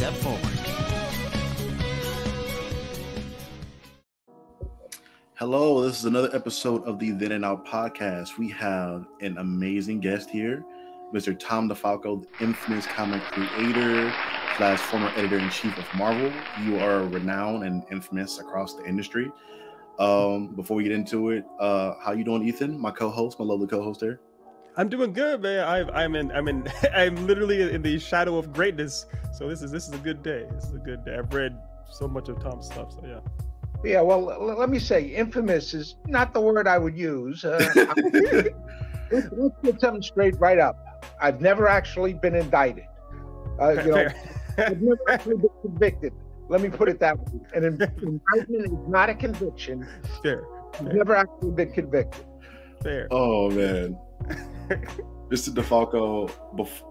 step forward. Hello, this is another episode of the Then and Now Podcast. We have an amazing guest here, Mr. Tom DeFalco, the infamous comic creator slash former editor-in-chief of Marvel. You are renowned and infamous across the industry. Before we get into it, how you doing, Ethan? My co-host, my lovely co-host there. I'm doing good, man. I'm literally in the shadow of greatness. So this is a good day. This is a good day. I've read so much of Tom's stuff. So yeah. Yeah. Well, let me say, infamous is not the word I would use. Let's get something straight right up. I've never actually been indicted. I've never actually been convicted. Let me put it that way. An indictment is not a conviction. Fair. I've never actually been convicted. Fair. Oh man. Mr. DeFalco,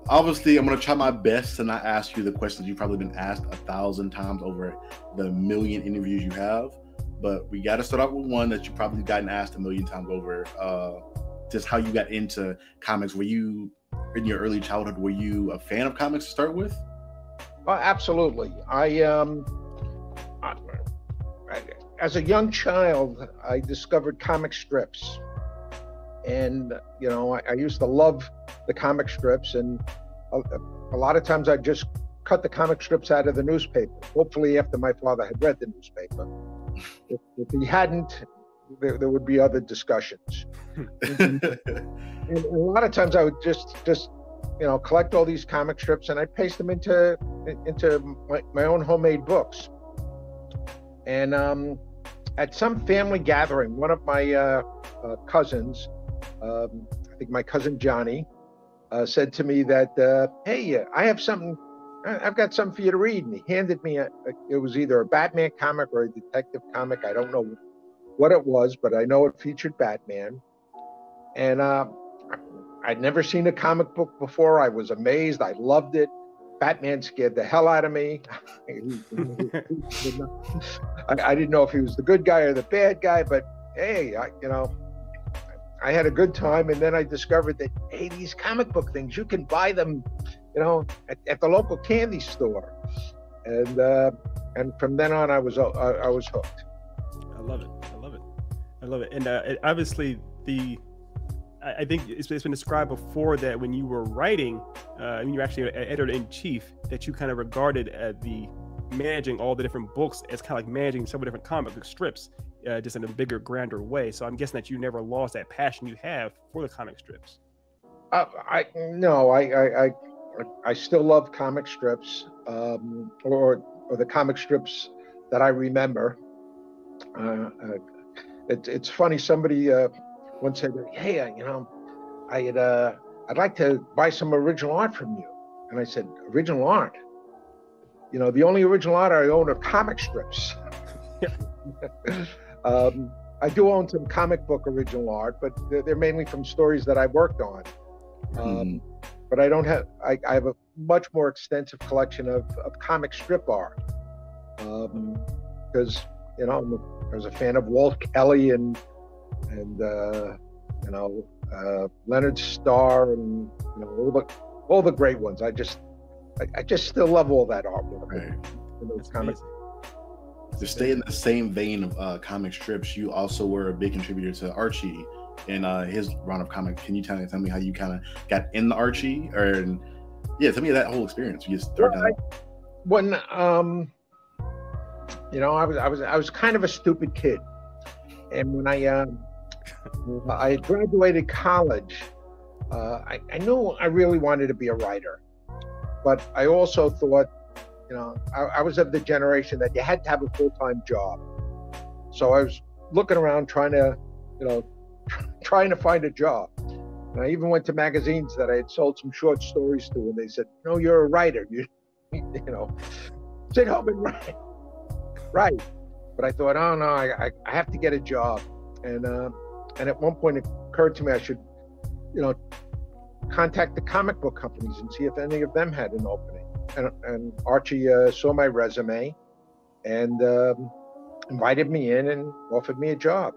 obviously I'm going to try my best to not ask you the questions you've probably been asked 1,000 times over the million interviews you have, but we got to start off with one that you've probably gotten asked 1,000,000 times over, just how you got into comics. Were you, in your early childhood, were you a fan of comics to start with? Oh, absolutely. As a young child, I discovered comic strips. And, you know, I used to love the comic strips, and a lot of times I just cut the comic strips out of the newspaper, hopefully after my father had read the newspaper. If he hadn't, there would be other discussions. And a lot of times I would just, you know, collect all these comic strips and I paste them into my own homemade books. And at some family gathering, one of my cousins, I think my cousin Johnny, said to me that, hey, I've got something for you to read. And he handed me, it was either a Batman comic or a detective comic. I don't know what it was, but I know it featured Batman. And I'd never seen a comic book before. I was amazed. I loved it. Batman scared the hell out of me. I didn't know if he was the good guy or the bad guy, but hey, I had a good time. And then I discovered that, hey, these comic book things, you can buy them, you know, at the local candy store. And from then on, I was hooked. I love it. I love it. I love it. And obviously, I think it's been described before that when you were writing, when you were actually an editor-in-chief, that you kind of regarded the managing all the different books as kind of like managing several different comic book strips, just in a bigger, grander way. So I'm guessing that you never lost that passion you have for the comic strips. No, I still love comic strips, or the comic strips that I remember. It's funny, somebody once said, hey, you know, I'd like to buy some original art from you. And I said, original art? You know, the only original art I own are comic strips. I do own some comic book original art, but they're mainly from stories that I worked on. But I have a much more extensive collection of comic strip art. Because, you know, I was a fan of Walt Kelly and Leonard Starr, and you know, all the great ones. I just still love all that artwork. Right. And those comics. To stay in the same vein of comic strips, you also were a big contributor to Archie and his round of comics. Can you tell me how you kind of got in the Archie, or yeah, tell me that whole experience? You just you know, I was kind of a stupid kid, and when I graduated college, I knew I really wanted to be a writer, but I also thought, you know, I was of the generation that you had to have a full-time job. So I was looking around trying to find a job. And I even went to magazines that I had sold some short stories to, and they said, no, you're a writer. You know, sit home and write. Right. But I thought, oh no, I have to get a job. And at one point it occurred to me I should, you know, contact the comic book companies and see if any of them had an opening. And Archie saw my resume and invited me in and offered me a job.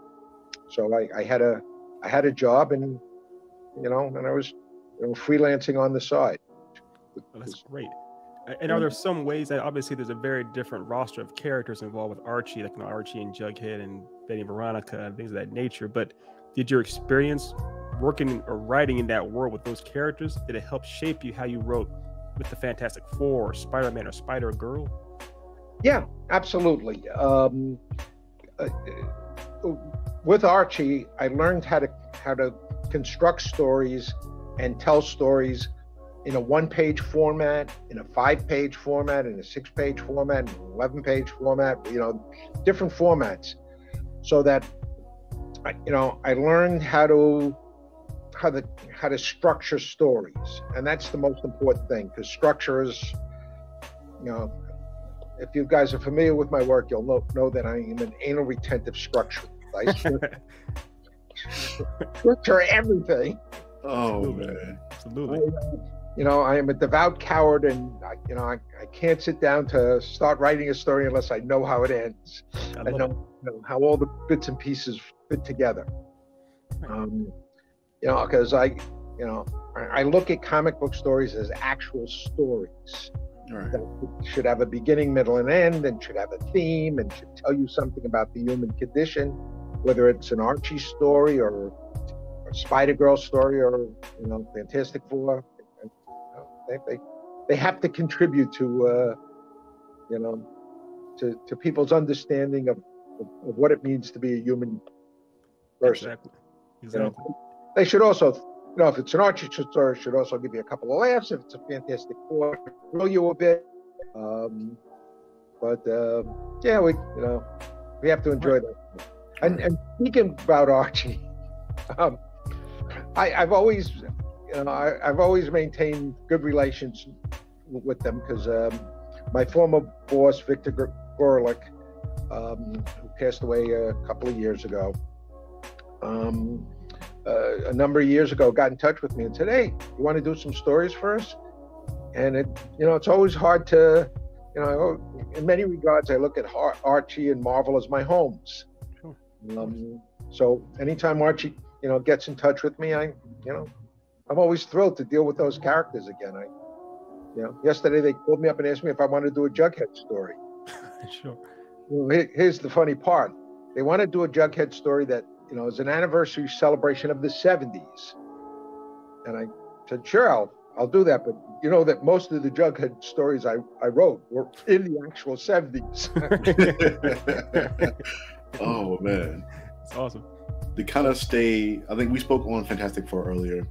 So I had a job, and you know, and I was freelancing on the side. Well, that's great. And are there some ways that obviously there's a very different roster of characters involved with Archie, like Archie and Jughead and Betty and Veronica and things of that nature, but did your experience working or writing in that world with those characters, did it help shape you how you wrote with the Fantastic Four or Spider-Man or Spider-Girl? Yeah, absolutely. With Archie, I learned how to construct stories and tell stories in a one-page format, in a five-page format, in a six-page format, in an 11-page format, you know, different formats. So that, you know, I learned how to structure stories. And that's the most important thing, because structure is, you know, if you guys are familiar with my work, you'll know that I am an anal retentive structure. I structure everything. Oh, man. Absolutely. You know, I am a devout coward, and you know, I can't sit down to start writing a story unless I know how it ends. I know how all the bits and pieces fit together. You know, because I look at comic book stories as actual stories that should have a beginning, middle, and end, and should have a theme, and should tell you something about the human condition, whether it's an Archie story or a Spider-Girl story or, you know, Fantastic Four. They have to contribute to, you know, to people's understanding of what it means to be a human person. Exactly. You know, they should also, you know, if it's an Archie story, should also give you a couple of laughs. If it's a Fantastic Four, thrill you a bit. Yeah, we have to enjoy that. And speaking about Archie, I've always maintained good relations with them, because my former boss, Victor Gorlick, who passed away a couple of years ago, a number of years ago, got in touch with me and said, "Hey, you want to do some stories for us?" And it, you know, it's always hard to, you know, in many regards, I look at Archie and Marvel as my homes. Sure. So anytime Archie, you know, gets in touch with me, I'm always thrilled to deal with those characters again. Yesterday they called me up and asked me if I wanted to do a Jughead story. Sure. Well, here's the funny part. They want to do a Jughead story that, you know, is an anniversary celebration of the 70s. And I said, sure, I'll do that. But you know that most of the Jughead stories I wrote were in the actual 70s. Oh, man. That's awesome. To kind of stay, I think we spoke on Fantastic Four earlier.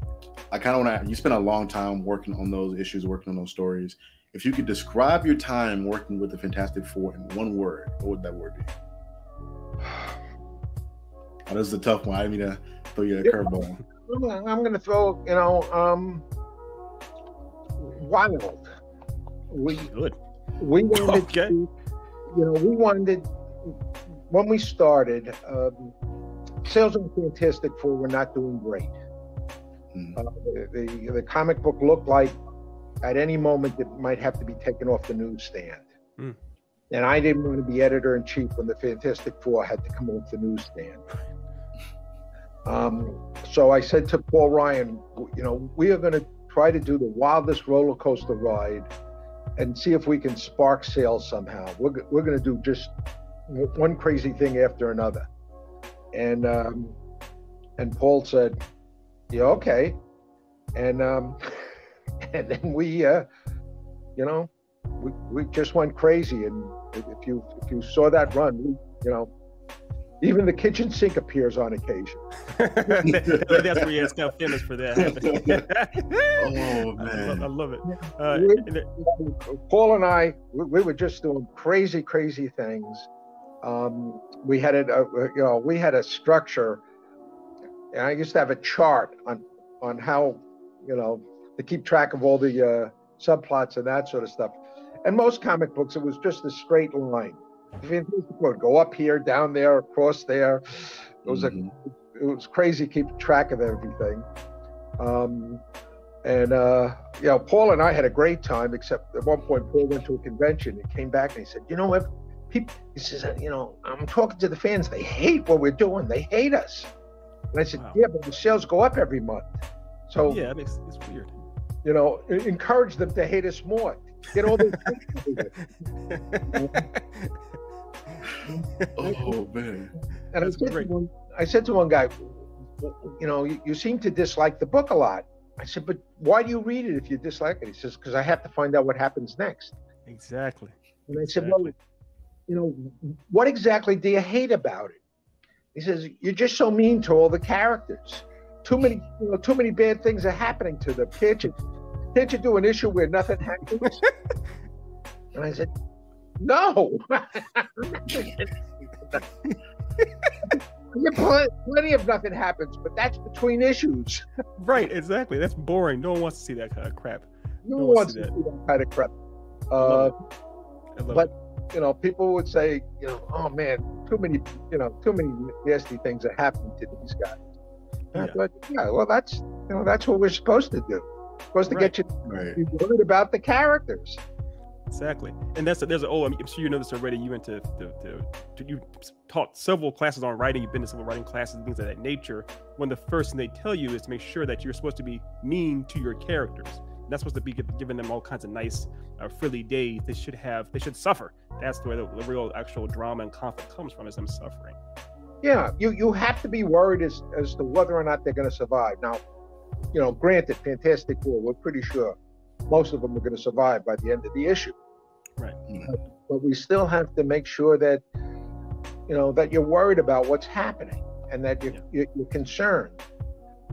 I kind of want to, you spent a long time working on those issues, working on those stories. If you could describe your time working with the Fantastic Four in one word, what would that word be? Oh, this is a tough one. I mean, to throw you a curveball. I'm going to throw, you know, wild. We wanted to, you know, when we started, sales on Fantastic Four were not doing great. The comic book looked like at any moment it might have to be taken off the newsstand. And I didn't want to be editor-in-chief when the Fantastic Four had to come off the newsstand. So I said to Paul Ryan, you know, we are going to try to do the wildest roller coaster ride and see if we can spark sales somehow. We're going to do just one crazy thing after another. And Paul said, yeah, okay. And then we, you know, we just went crazy. And if you saw that run, we, you know, even the kitchen sink appears on occasion. That's where you ask how famous for that. Oh, man. I love it. Paul and I, we were just doing crazy, crazy things. We had a structure, and I used to have a chart on how, you know, to keep track of all the subplots and that sort of stuff. And most comic books, it was just a straight line. It would go up here, down there, across there. It was it was crazy keeping track of everything. You know, Paul and I had a great time, except at one point Paul went to a convention and came back and he said, you know what? He says, you know, I'm talking to the fans. They hate what we're doing. They hate us. And I said, yeah, but the sales go up every month. So yeah, it's weird. You know, encourage them to hate us more. Get all those. Oh man! And I said to one guy, you know, you seem to dislike the book a lot. I said, but why do you read it if you dislike it? He says, because I have to find out what happens next. Exactly. And I said, well, you know, what exactly do you hate about it? He says, you're just so mean to all the characters. Too many bad things are happening to them. Can't you do an issue where nothing happens? And I said, no. Plenty of nothing happens, but that's between issues. Right, exactly. That's boring. No one wants to see that kind of crap. No one wants to see that kind of crap. But you know, people would say, you know, oh man, too many nasty things are happening to these guys. Yeah. But yeah, well, that's, you know, that's what we're supposed to do. We're supposed to get you worried about the characters. Exactly, and I'm sure you know this already. You went to you taught several classes on writing. You've been to several writing classes and things of that nature. One of the first things they tell you is to make sure that you're supposed to be mean to your characters. You're not supposed to be giving them all kinds of nice, frilly days. They should suffer. That's the way the real actual drama and conflict comes from, is them suffering. Yeah, you have to be worried as to whether or not they're going to survive. Now, you know, granted, Fantastic Four, we're pretty sure most of them are going to survive by the end of the issue. Right. But we still have to make sure that, you know, that you're worried about what's happening and that you're concerned.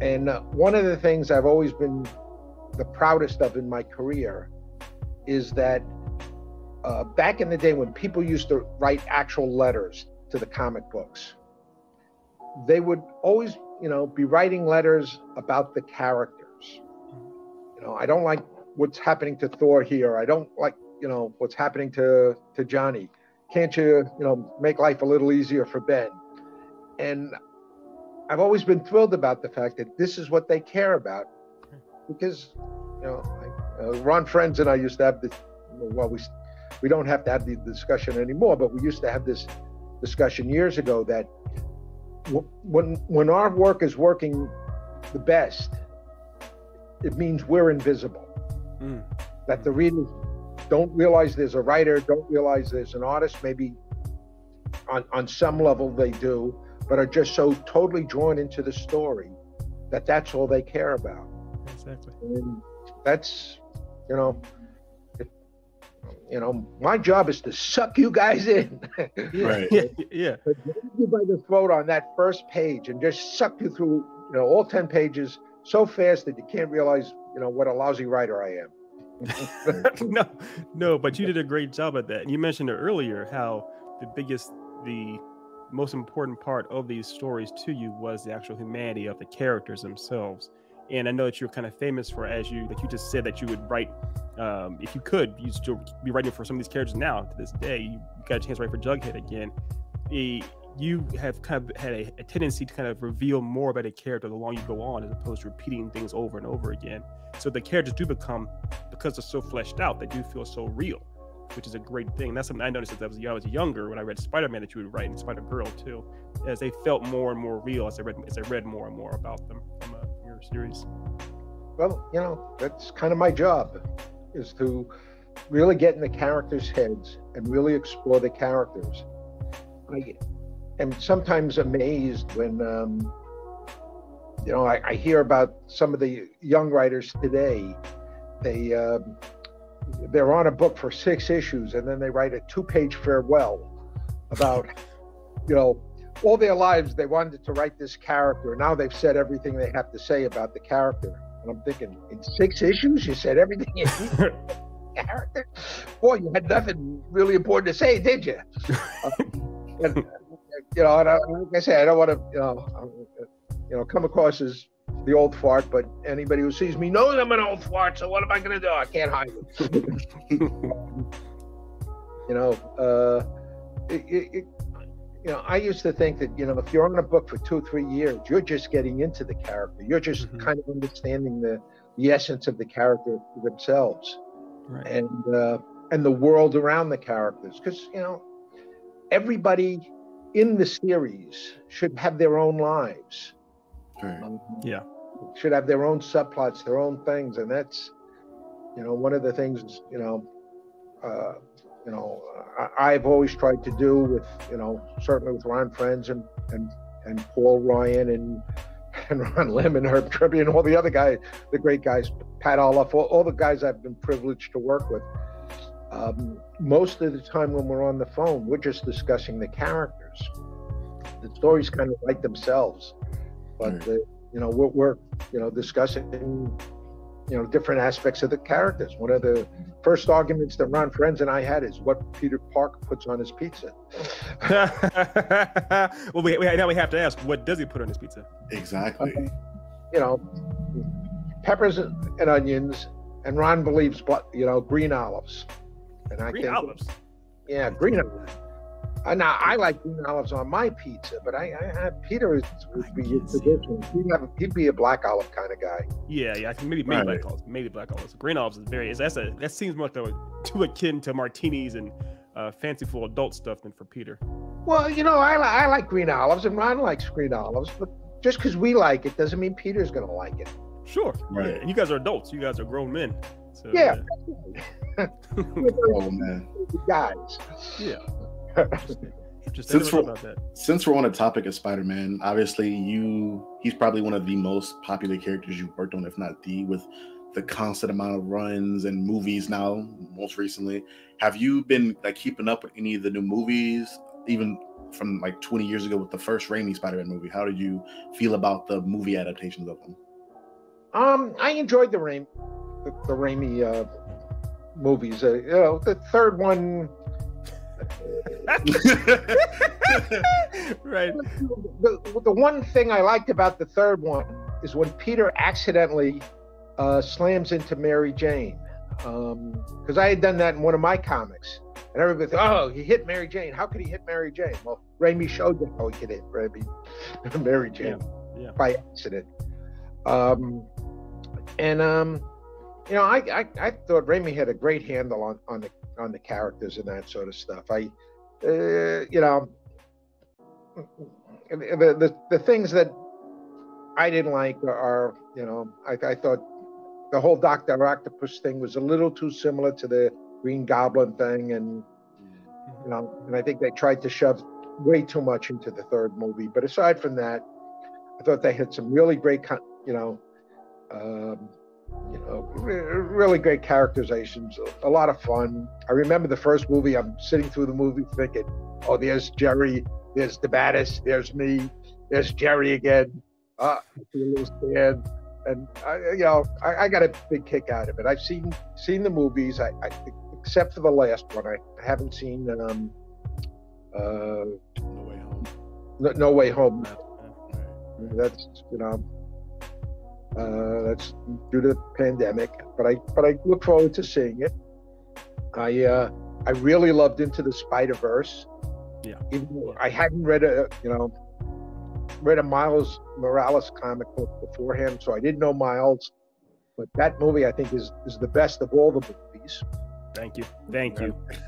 And one of the things I've always been the proudest of in my career is that back in the day when people used to write actual letters to the comic books, they would always, you know, be writing letters about the characters. You know, I don't like what's happening to Thor here. I don't like, you know, what's happening to Johnny. Can't you, you know, make life a little easier for Ben? And I've always been thrilled about the fact that this is what they care about, because, you know, Ron Frenz and I used to have this, well, we don't have to have the discussion anymore, but we used to have this discussion years ago that when our work is working the best, it means we're invisible. Mm. That the readers don't realize there's a writer, don't realize there's an artist. Maybe on some level they do, but are just so totally drawn into the story that that's all they care about. Exactly. And that's, you know, my job is to suck you guys in. Right. Yeah. But grab you by the throat on that first page and just suck you through, you know, all 10 pages so fast that you can't realize, you know, what a lousy writer I am. No, but you did a great job at that. And you mentioned earlier how the most important part of these stories to you was the actual humanity of the characters themselves. And I know that you're kind of famous for, like you just said, that you would write, if you could, you'd still be writing for some of these characters now to this day. You got a chance to write for Jughead again. You have kind of had a tendency to kind of reveal more about a character the longer you go on, as opposed to repeating things over and over again. So the characters do become, because they're so fleshed out, they do feel so real, which is a great thing. That's something I noticed as I was younger when I read Spider-Man that you would write, and Spider-Girl too, as they felt more and more real as I read more and more about them from your series. Well, you know, that's kind of my job, is to really get in the characters' heads and really explore the characters. I'm sometimes amazed when, you know, I hear about some of the young writers today. They're on a book for 6 issues, and then they write a 2-page farewell about, you know, all their lives they wanted to write this character. Now they've said everything they have to say about the character. And I'm thinking, in 6 issues, you said everything you need about the character? Boy, you had nothing really important to say, did you? You know, and like I say, I don't want to, you know, come across as the old fart, but anybody who sees me knows I'm an old fart. So what am I going to do? I can't hide it. You know, you know, I used to think that, you know, if you're on a book for 2 or 3 years, you're just getting into the character. You're just kind of understanding the essence of the character themselves, and the world around the characters, because, you know, everybody in the series should have their own lives. Should have their own subplots, their own things. And that's, you know, one of the things, you know, I've always tried to do with, certainly with Ron Frenz and Paul Ryan and Ron Lim, Herb Tribby, and all the other guys, the great guys, Pat Olaf, all the guys I've been privileged to work with. Most of the time when we're on the phone, we're just discussing the characters. The stories kind of write themselves, but we're discussing different aspects of the characters. One of the first arguments that Ron Frenz and I had is what Peter Parker puts on his pizza. Well, now we have to ask, what does he put on his pizza? Exactly. Peppers and onions, and Ron believes, green olives. And olives? Yeah, green olives. Now, I like green olives on my pizza, but I Peter would be a tradition. He'd be a black olive kind of guy. Yeah, maybe black olives. Maybe black olives. Green olives is that seems much too akin to martinis and fanciful adult stuff than for Peter. Well, I like green olives, and Ron likes green olives, but just because we like it doesn't mean Peter's going to like it. Sure. Right. Yeah. And you guys are adults. You guys are grown men. So, yeah. Oh, man. Guys. Yeah. Since we're on the topic of Spider-Man, obviously he's probably one of the most popular characters you worked on, if not the, with the constant amount of runs and movies now, most recently. Have you been keeping up with any of the new movies, even from 20 years ago with the first Raimi Spider-Man movie? How did you feel about the movie adaptations of them? I enjoyed the Raimi movies. The third one. Right. The one thing I liked about the third one is when Peter accidentally slams into Mary Jane, because I had done that in one of my comics, and everybody thought, "Oh, he hit Mary Jane. How could he hit Mary Jane?" Well, Raimi showed them how he could hit Mary Jane by accident. I thought Raimi had a great handle on the characters and that sort of stuff. The things that I didn't like are, I thought the whole Dr. Octopus thing was a little too similar to the Green Goblin thing, and and I think they tried to shove way too much into the third movie. But aside from that, I thought they had some really great really great characterizations, a lot of fun. I remember the first movie, I'm sitting through the movie thinking, oh, there's Jerry, there's the baddest, there's me, there's Jerry again. I feel a little scared. And, I got a big kick out of it. I've seen the movies, I except for the last one. I haven't seen No Way Home. No Way Home. That's, that's due to the pandemic, but I look forward to seeing it. I really loved Into the Spider-Verse. Yeah. Even though I hadn't read a Miles Morales comic book beforehand, so I didn't know Miles. But that movie, I think, is the best of all the movies. Thank you.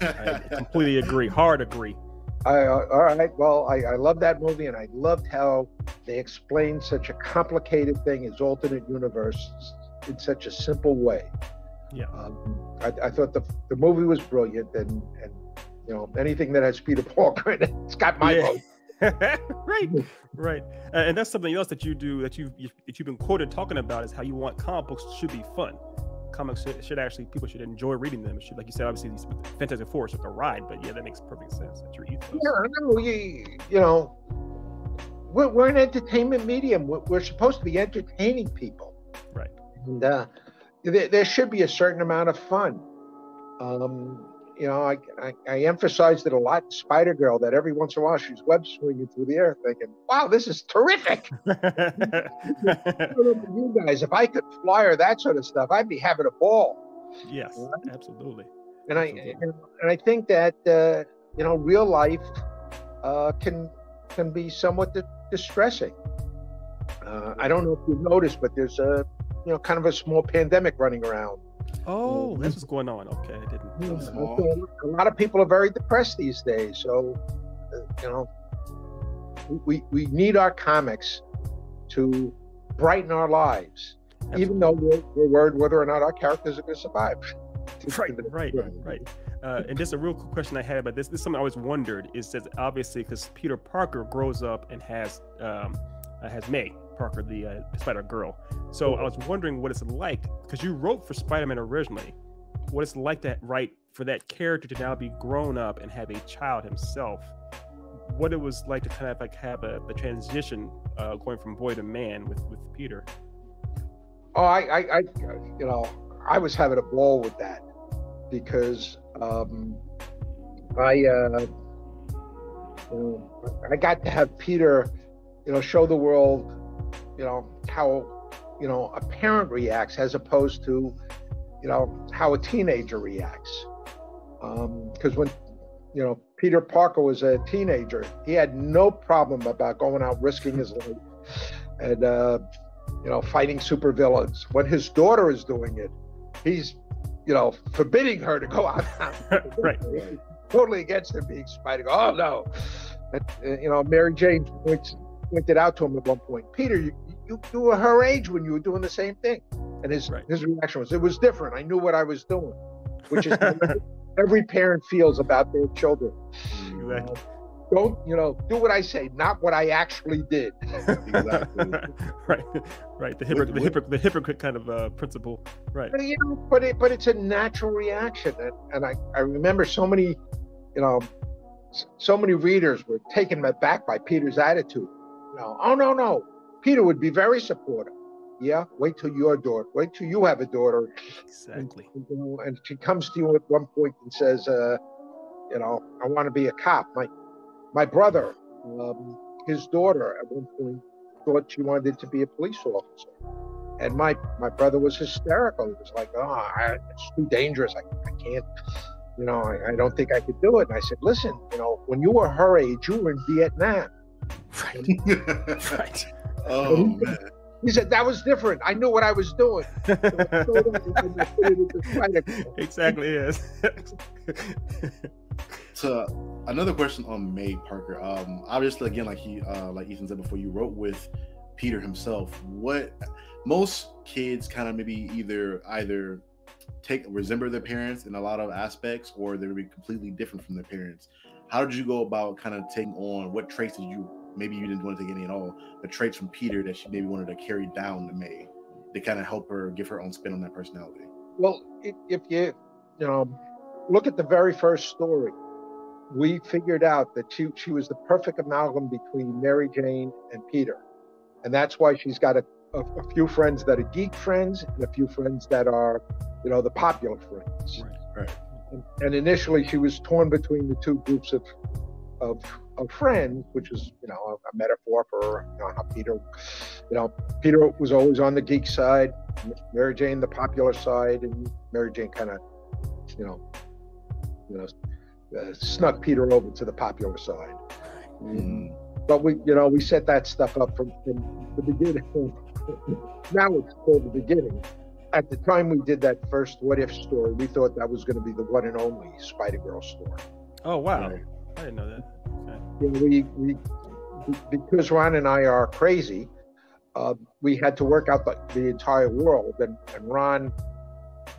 I completely agree. Hard agree. All right. Well, I love that movie, and I loved how they explained such a complicated thing as alternate universes in such a simple way. Yeah. I thought the movie was brilliant, and anything that has Peter Parker in it, it's got my vote. Right. And that's something else that you do that you've been quoted talking about, is how you want comic books should be fun. Comics people should enjoy reading them. It should, like you said, obviously these Fantastic Four is like a ride, but yeah, that makes perfect sense. That's your ethos. We're an entertainment medium. We're supposed to be entertaining people, right? And there should be a certain amount of fun. I emphasized it a lot. Spider-Girl, that every once in a while she's web swinging through the air, thinking, "Wow, this is terrific!" You guys, if I could fly or that sort of stuff, I'd be having a ball. Yes, right? Absolutely. And absolutely. I think that real life can be somewhat distressing. I don't know if you've noticed, but there's a kind of a small pandemic running around. Oh, this is going on. Okay, I didn't. A lot of people are very depressed these days. So, we need our comics to brighten our lives, Even though we're worried whether or not our characters are going to survive. Right. And just a real quick question I had about this. This is something I always wondered. It says obviously because Peter Parker grows up and has May Parker, the Spider-Girl. So I was wondering what it's like, because you wrote for Spider-Man originally, what it's like to write for that character to now be grown up and have a child himself. What it was like to kind of like have a transition going from boy to man with Peter. Oh, I was having a ball with that, because I got to have Peter, show the world, how, a parent reacts as opposed to, how a teenager reacts. Because when, Peter Parker was a teenager, he had no problem about going out, risking his life, and fighting supervillains. When his daughter is doing it, he's, forbidding her to go out. Right. Totally against him being Spider. Oh no! And, Mary Jane pointed out to him at one point, Peter, you were her age when you were doing the same thing, and his reaction was, it was different. I knew what I was doing, which is every parent feels about their children. Exactly. Don't, do what I say, not what I actually did. Exactly. Right. The hypocrite kind of principle. Right. But, it's a natural reaction. And I remember so many readers were taken aback by Peter's attitude. Oh, no. Peter would be very supportive. Yeah, wait till you have a daughter. Exactly. And she comes to you at one point and says, I want to be a cop. My brother, his daughter at one point thought she wanted to be a police officer. And my brother was hysterical. He was like, it's too dangerous. I can't, I don't think I could do it. And I said, listen, when you were her age, you were in Vietnam. Right. Right. Oh, man. He said, that was different. I knew what I was doing. So exactly, yes. So another question on May Parker. Obviously, again, like Ethan said before, you wrote with Peter himself. What most kids kind of maybe either resemble their parents in a lot of aspects, or they're gonna be completely different from their parents. How did you go about kind of taking on what traits did you? Maybe you didn't want to take any at all, but traits from Peter that she maybe wanted to carry down to May to kind of help her give her own spin on that personality. Well, if you look at the very first story, we figured out that she was the perfect amalgam between Mary Jane and Peter, and that's why she's got a few friends that are geek friends and a few friends that are the popular friends. Right. And initially she was torn between the two groups of friends, which is a metaphor for how Peter was always on the geek side, Mary Jane the popular side, and Mary Jane kind of snuck Peter over to the popular side. Mm. But we set that stuff up from the beginning. Now it's called The Beginning. At the time we did that first What If story, we thought that was going to be the one and only Spider-Girl story. Oh wow! Right? I didn't know that. Because Ron and I are crazy, we had to work out the entire world, and Ron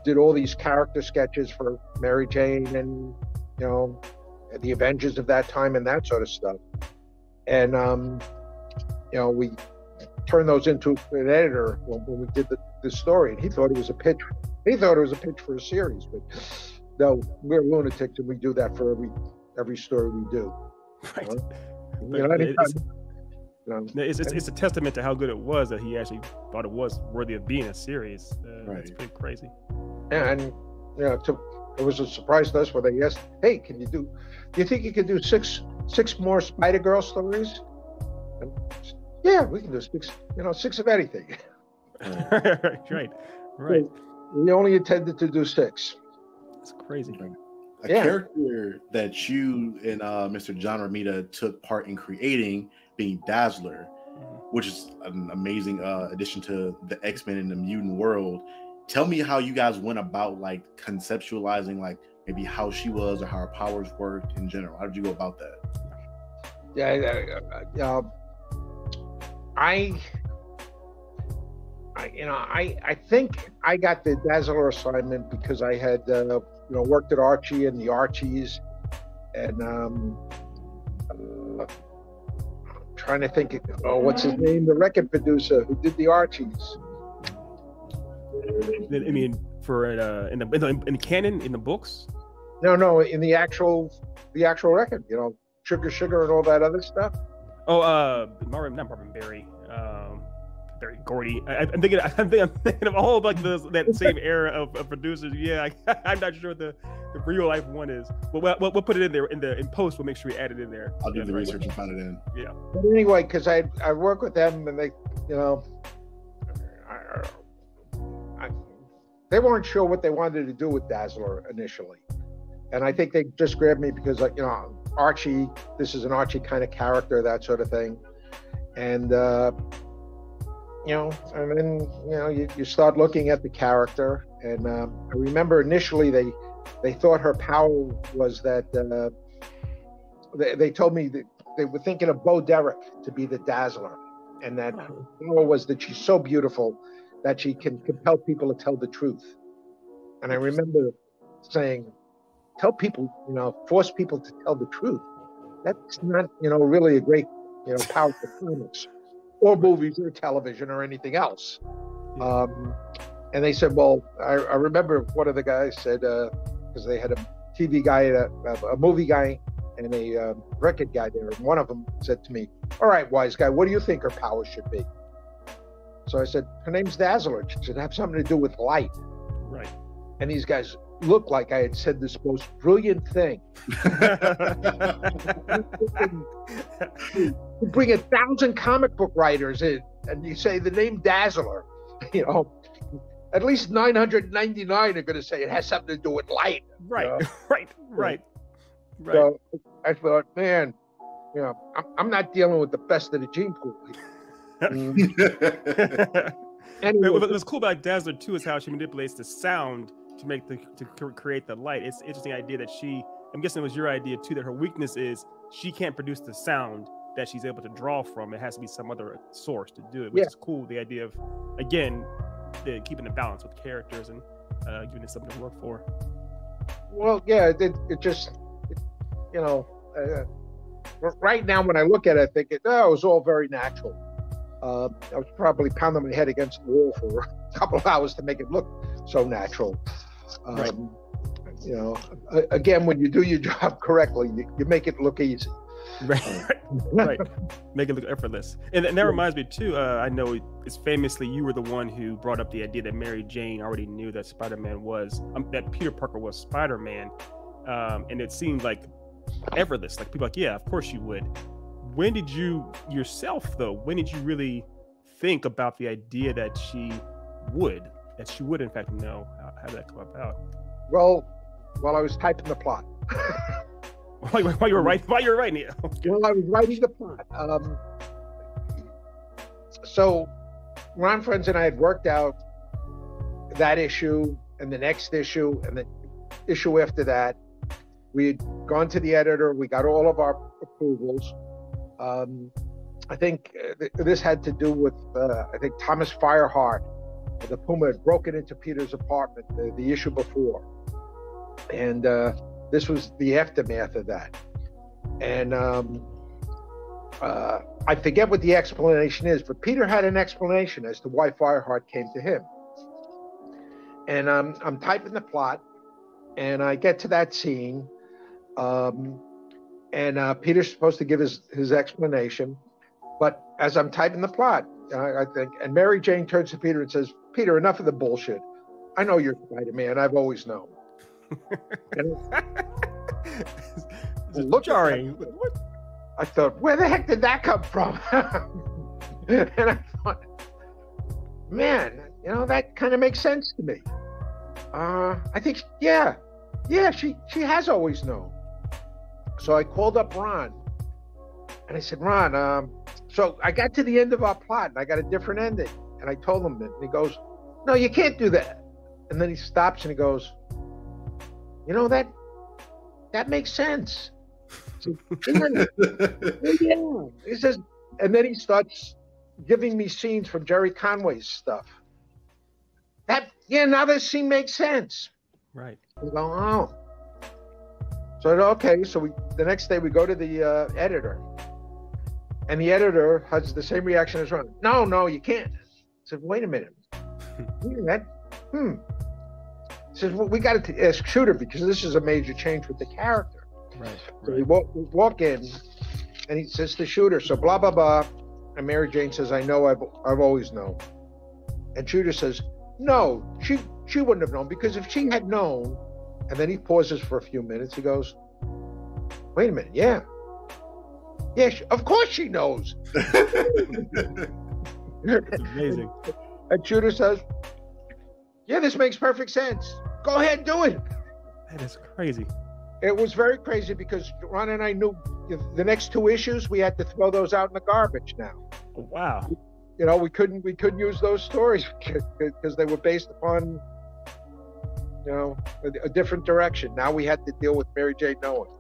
did all these character sketches for Mary Jane and the Avengers of that time and that sort of stuff, and we turned those into an editor when we did the story, and he thought it was a pitch. He thought it was a pitch for a series, but no, we're lunatics and we do that for every story we do. Right. It's a testament to how good it was that he actually thought it was worthy of being a series. Right. It's pretty crazy. And it was a surprise to us when they asked, "Hey, do you think you could do six more Spider-Girl stories?" And, yeah, we can do six of anything. Right. We only intended to do six. That's crazy. Right. A character that you and Mr. John Romita took part in creating, being Dazzler, which is an amazing addition to the X-Men and the mutant world. Tell me how you guys went about conceptualizing maybe how she was or how her powers worked in general. How did you go about that? I think I got the Dazzler assignment because I had you know, worked at Archie and the Archies, and I'm trying to think, what's his name? The record producer who did the Archies. I mean, for in the canon, in the books? No, in the actual record, you know, Sugar and all that other stuff. Oh, not Marvin Berry. Very Gordy. I'm thinking of all like that same era of producers. Yeah, I'm not sure what the real life one is. But we'll put it in there in post. We'll make sure we add it in there. I'll do the research and find it in. Yeah. But anyway, because I work with them and they, you know, they weren't sure what they wanted to do with Dazzler initially, and I think they just grabbed me because, like, you know, Archie. This is an Archie kind of character, that sort of thing, and. You know, and then, you know, you start looking at the character, and I remember initially they thought her power was that they told me that they were thinking of Bo Derek to be the Dazzler, and that her power was that she's so beautiful that she can compel people to tell the truth. And I remember saying, tell people, you know, force people to tell the truth. That's not, you know, really a great, you know, power performance. Or movies or television or anything else. And they said, well, I remember one of the guys said, because they had a TV guy, a movie guy, and a record guy there. And one of them said to me, all right, wise guy, what do you think her power should be? So I said, her name's Dazzler. She should have something to do with light. Right. And these guys looked like I had said this most brilliant thing. You bring 1,000 comic book writers in and you say the name Dazzler, you know, at least 999 are going to say it has something to do with light. Right, you know? Right. So I thought, man, you know, I'm not dealing with the best of the gene pool. Anyway. What's cool about Dazzler too is how she manipulates the sound to make create the light. It's an interesting idea that she, I'm guessing it was your idea too, that her weakness is she can't produce the sound that she's able to draw from. It has to be some other source to do it, which is cool. The idea of, again, keeping the balance with characters and giving it something to work for. Well, yeah, it just, you know, right now when I look at it, I think it was all very natural. I was probably pounding my head against the wall for a couple of hours to make it look so natural. Right. You know, again, when you do your job correctly, you make it look easy. Right. Make it look effortless. And that reminds me too, I know it's famously you were the one who brought up the idea that Mary Jane already knew that Spider-Man was, that Peter Parker was Spider-Man. And it seemed like effortless. Like people like, yeah, of course you would. When did you yourself though, when did you really think about the idea that she would in fact know how that come about? Well, while I was typing the plot. While you were writing it. Well, I was writing the plot. So Ron Frenz and I had worked out that issue and the next issue and the issue after that. We had gone to the editor. We got all of our approvals. I think this had to do with, I think, Thomas Fireheart, the Puma, had broken into Peter's apartment the issue before. And this was the aftermath of that. And I forget what the explanation is, but Peter had an explanation as to why Fireheart came to him. And I'm typing the plot, and I get to that scene, and Peter's supposed to give his explanation. But as I'm typing the plot, I think, and Mary Jane turns to Peter and says, Peter, enough of the bullshit. I know you're Spider-Man. I've always known. Look, I thought, where the heck did that come from? And I thought, man, you know, that kind of makes sense to me. I think, yeah, she has always known. So I called up Ron and I said, Ron, so I got to the end of our plot and I got a different ending. And I told him that, and he goes, no, you can't do that. And then he stops and he goes, you know, that makes sense. So, yeah. He says, and then he starts giving me scenes from Jerry Conway's stuff. Now this scene makes sense. Right. We go, oh. So okay, so the next day we go to the editor, and the editor has the same reaction as Ron. No, no, you can't. I said, wait a minute. He says, well, we got to ask Shooter because this is a major change with the character. Right. So we walk in, and he says to Shooter, so blah blah blah, and Mary Jane says, I know, I've always known, and Shooter says, no, she wouldn't have known, because if she had known. And then he pauses for a few minutes. He goes, wait a minute. Yeah. Yeah. Of course she knows. It's amazing. And Shooter says, yeah, this makes perfect sense. Go ahead and do it. That is crazy. It was very crazy because Ron and I knew the next two issues, we had to throw those out in the garbage now. Wow. You know, we couldn't use those stories because they were based upon, you know, a different direction. Now we had to deal with Mary Jane knowing.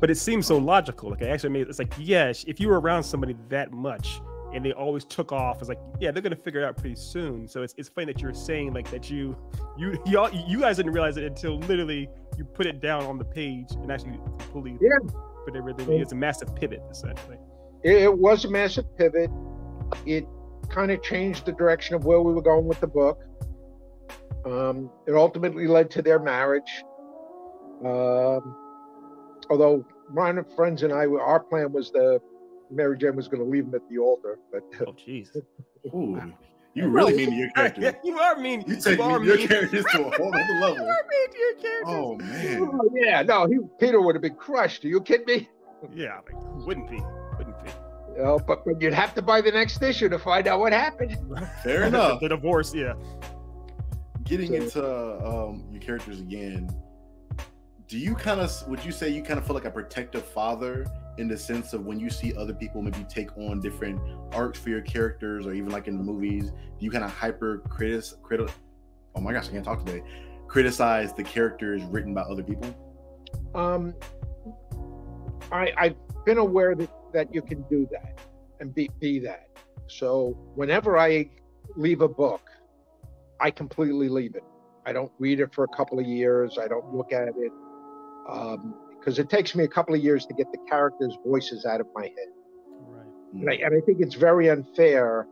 But it seems so logical. Like, it actually made, it's like, yes, if you were around somebody that much and they always took off, it's like, yeah, they're gonna figure it out pretty soon. So it's funny that you're saying like that you guys didn't realize it until literally you put it down on the page and actually completely put everything. Yeah. It's a massive pivot, essentially. It was a massive pivot. It kind of changed the direction of where we were going with the book. It ultimately led to their marriage. Although Ron Frenz and I, our plan was that Mary Jane was going to leave him at the altar. But oh, jeez! Ooh, you really mean to your character. You are mean. You take your characters to a whole other level. You are mean to your characters. Oh man! Oh, yeah, no, Peter would have been crushed. Are you kidding me? Yeah, like, wouldn't be. You know, but you'd have to buy the next issue to find out what happened. Fair enough. The divorce, yeah. Getting into your characters again, would you say you feel like a protective father in the sense of when you see other people maybe take on different arcs for your characters, or even like in the movies, do you kind of criticize the characters written by other people? I've been aware that you can do that and be that. So whenever I leave a book, I completely leave it. I don't read it for a couple of years. I don't look at it because it takes me a couple of years to get the characters' voices out of my head. Right. And I think it's very unfair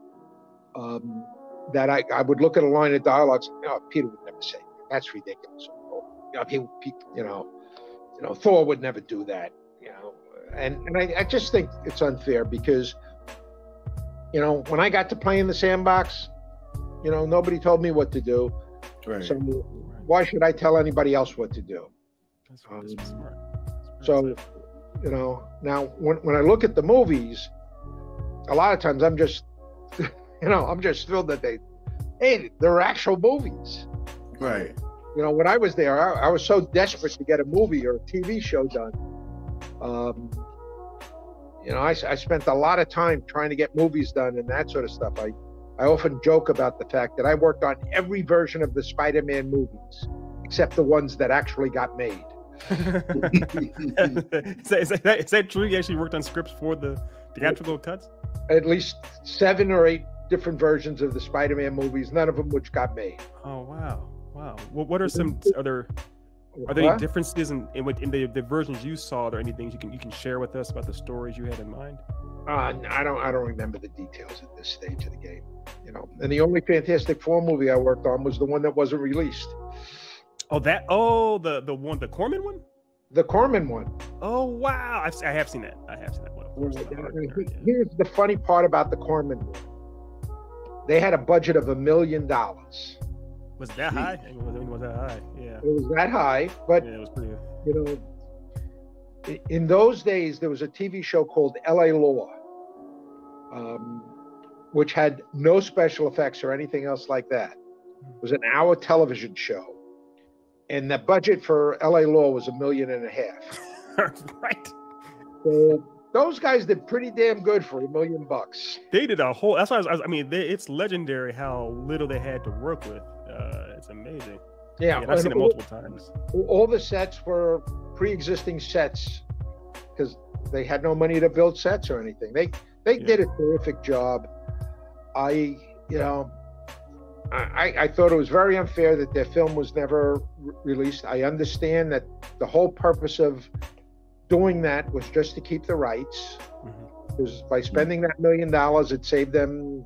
that I would look at a line of dialogue and say, oh, Peter would never say that. That's ridiculous. You know, Thor would never do that. You know, and I just think it's unfair because, you know, when I got to play in the sandbox, you know, nobody told me what to do. Right. So why should I tell anybody else what to do? That's smart. So, you know, now when I look at the movies, a lot of times I'm just thrilled that they're actual movies. Right. You know, when I was there, I was so desperate to get a movie or a TV show done. You know, I spent a lot of time trying to get movies done and that sort of stuff. I often joke about the fact that I worked on every version of the Spider-Man movies, except the ones that actually got made. Is that true? You actually worked on scripts for the theatrical cuts? At least 7 or 8 different versions of the Spider-Man movies, none of them which got made. Oh, wow. Wow. Well, what are some other... Are there any differences in the versions you saw? Are there any things you can share with us about the stories you had in mind? I don't remember the details at this stage of the game, you know. And the only Fantastic Four movie I worked on was the one that wasn't released. The Corman one. The Corman one. Oh wow! I have seen that. I have seen that one. Here's the funny part about the Corman one. They had a budget of $1 million. Was that high? Was that high? Yeah. It was that high, but yeah, it was pretty. You know, in those days there was a TV show called L.A. Law, which had no special effects or anything else like that. It was an hour television show, and the budget for L.A. Law was $1.5 million. Right. So those guys did pretty damn good for $1 million. They did a whole. That's why it's legendary how little they had to work with. It's amazing. Yeah, I've seen it multiple times. All the sets were pre-existing sets because they had no money to build sets or anything. They did a terrific job. I, you know, I thought it was very unfair that their film was never released. I understand that the whole purpose of doing that was just to keep the rights. Mm-hmm. Because by spending that $1 million, it saved them,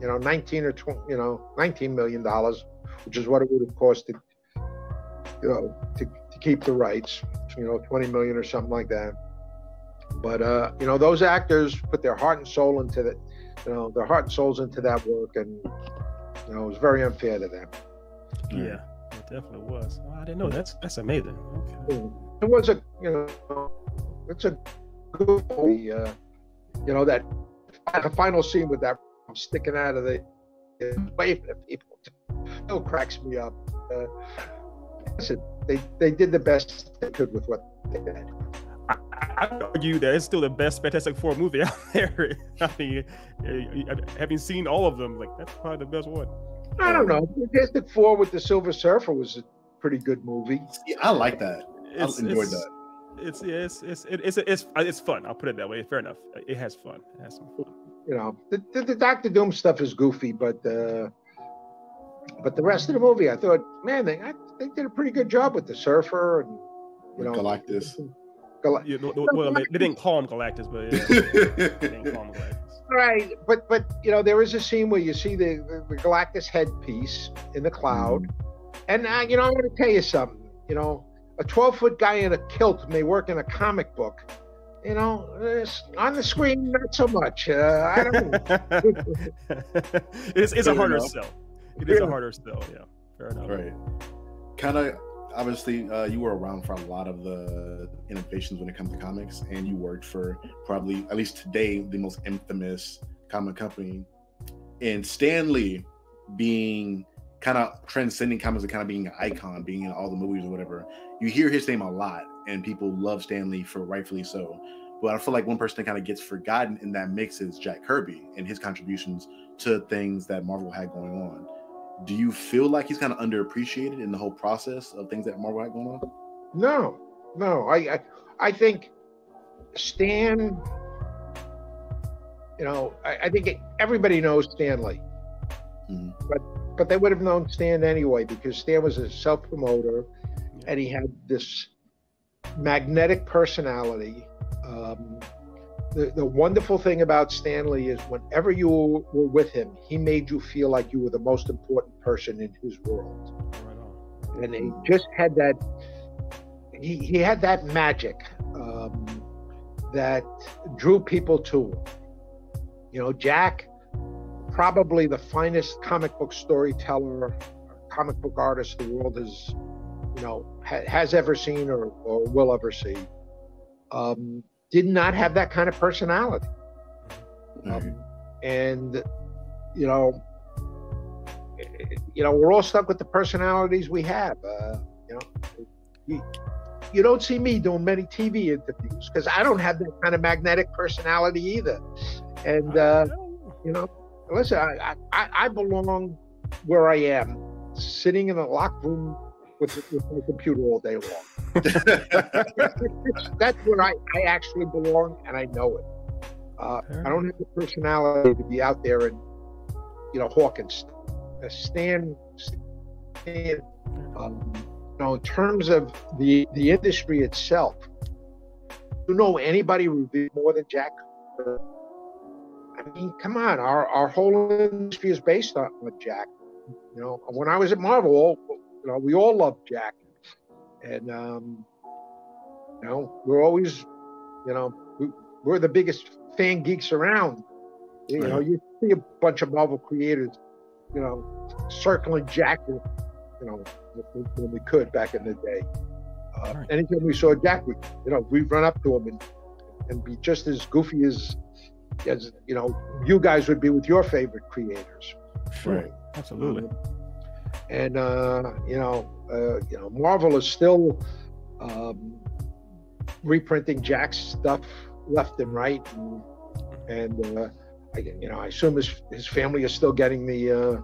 you know, 19 or 20, you know, $19 million, which is what it would have cost to, you know, to keep the rights, you know, 20 million or something like that. But you know, those actors put their heart and soul into that, you know, their heart and souls into that work, and you know, it was very unfair to them. Yeah, it definitely was. I didn't know. That's amazing. Okay. It was a, you know, it's a good movie. You know, that the final scene with that sticking out of the way for the people still cracks me up. Listen, they did the best they could with what they had. I would argue that it's still the best Fantastic Four movie out there. I mean, having seen all of them, like, that's probably the best one. I don't know. Fantastic Four with the Silver Surfer was a pretty good movie. Yeah, I like that. I enjoyed that. It's fun. I'll put it that way. Fair enough. It has fun. It has some fun. You know, the Doctor Doom stuff is goofy, but the rest of the movie, I thought, man, they did a pretty good job with the Surfer and you know Galactus. Yeah, well, they didn't call him Galactus, but yeah, they didn't call him Galactus. Right, but you know, there is a scene where you see the Galactus headpiece in the cloud, and you know, I'm going to tell you something. You know, a 12-foot guy in a kilt may work in a comic book. You know, on the screen, not so much. I don't know. it's a harder sell. It is a harder sell. Yeah, fair enough. Right, kind of. Obviously, you were around for a lot of the innovations when it comes to comics, and you worked for probably, at least today, the most infamous comic company. And Stan Lee being kind of transcending comics and kind of being an icon, being in all the movies or whatever, you hear his name a lot, and people love Stan Lee for rightfully so. But I feel like one person that kind of gets forgotten in that mix is Jack Kirby and his contributions to things that Marvel had going on. Do you feel like he's kind of underappreciated in the whole process of things that Marvel had going on? No. I think Stan, you know, I think everybody knows Stan Lee. Mm-hmm. But they would have known Stan anyway, because Stan was a self-promoter, and he had this magnetic personality. The wonderful thing about Stan Lee is whenever you were with him, he made you feel like you were the most important person in his world. Right on. And he just had that, he had that magic that drew people to him. You know, Jack, probably the finest comic book storyteller, comic book artist the world has, you know, has ever seen or will ever see. Did not have that kind of personality. And you know we're all stuck with the personalities we have. You know, you don't see me doing many TV interviews because I don't have that kind of magnetic personality either. And you know, listen, I belong where I am, sitting in a locked room with my computer all day long. That's where I actually belong, and I know it. I don't have the personality to be out there and, you know, hawking. Stan you know, in terms of the industry itself, you know, anybody would be more than Jack. I mean, come on, our whole industry is based on Jack. You know, when I was at Marvel, you know, we all love Jack, and you know, we're always, you know, we're the biggest fan geeks around. You know, you see a bunch of Marvel creators, you know, circling Jack, you know, when we could back in the day. Anytime we saw Jack, we'd run up to him and be just as goofy as you know, you guys would be with your favorite creators. Right. Absolutely. And you know, Marvel is still reprinting Jack's stuff left and right, and you know, I assume his family is still getting the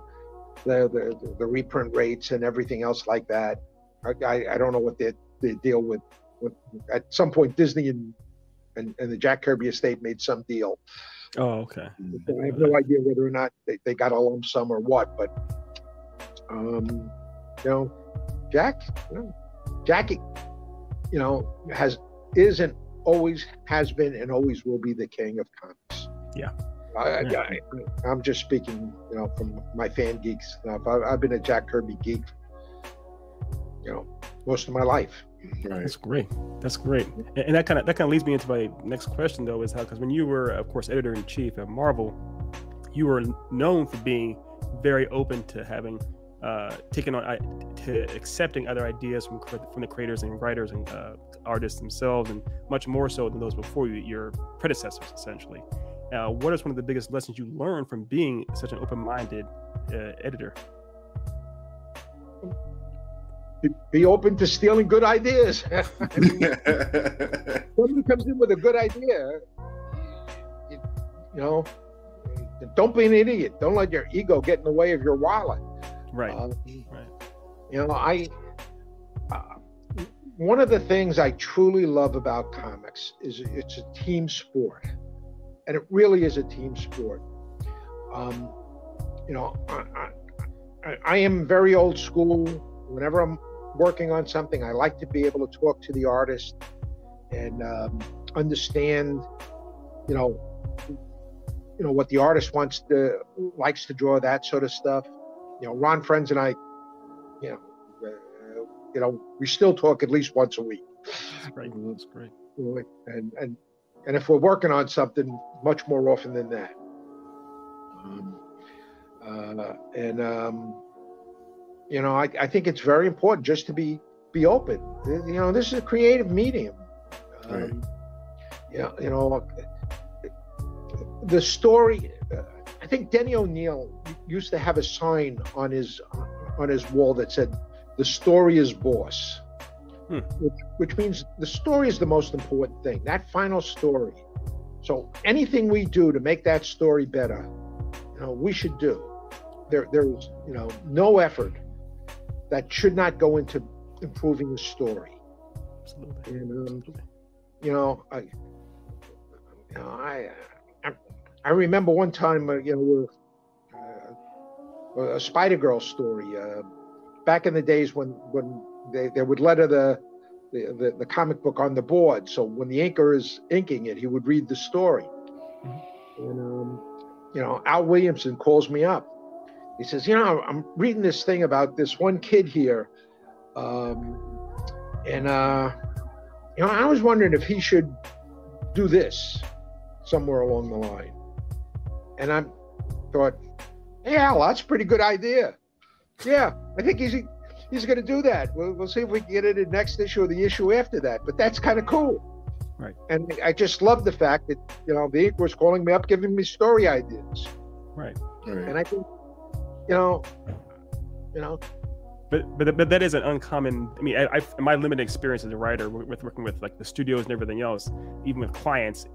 reprint rates and everything else like that. I don't know what they deal with. At some point, Disney and the Jack Kirby estate made some deal. Oh, okay. I have no idea whether or not they got a lump sum or what, but. Jack isn't always has been and always will be the king of comics. Yeah. I'm just speaking, from my fan geek stuff. I've been a Jack Kirby geek, most of my life. Right. That's great. And that kind of leads me into my next question, though, is how, because when you were, of course, editor-in-chief at Marvel, you were known for being very open to having accepting other ideas from the creators and writers and artists themselves, and much more so than those before you, your predecessors, essentially. What is one of the biggest lessons you learned from being such an open-minded editor? Be open to stealing good ideas. I mean, somebody comes in with a good idea, don't be an idiot. Don't let your ego get in the way of your wallet. Right. Right. One of the things I truly love about comics is it's a team sport. And it really is a team sport. I am very old school. Whenever I'm working on something, I like to be able to talk to the artist and understand, what the artist likes to draw, that sort of stuff. Ron Frenz and I, we still talk at least once a week. That's great. And if we're working on something, much more often than that. I think it's very important just to be open. This is a creative medium. Right. The story. I think Denny O'Neil used to have a sign on his wall that said, "The story is boss." Which means the story is the most important thing, that final story. So anything we do to make that story better, we should do. There's no effort that should not go into improving the story. Absolutely. And, I remember one time, a Spider-Girl story back in the days when they would letter the comic book on the board, so when the inker is inking it, he would read the story. Mm-hmm. And Al Williamson calls me up. He says, I'm reading this thing about this one kid here, I was wondering if he should do this somewhere along the line. And I thought, hey Al, that's a pretty good idea. Yeah, I think he's going to do that. We'll see if we can get it in next issue or the issue after that. But that's kind of cool. Right. And I just love the fact that, the ink was calling me up, giving me story ideas. Right. Right. And I think, But that is an uncommon, in my limited experience as a writer with working with like the studios and everything else, even with clients,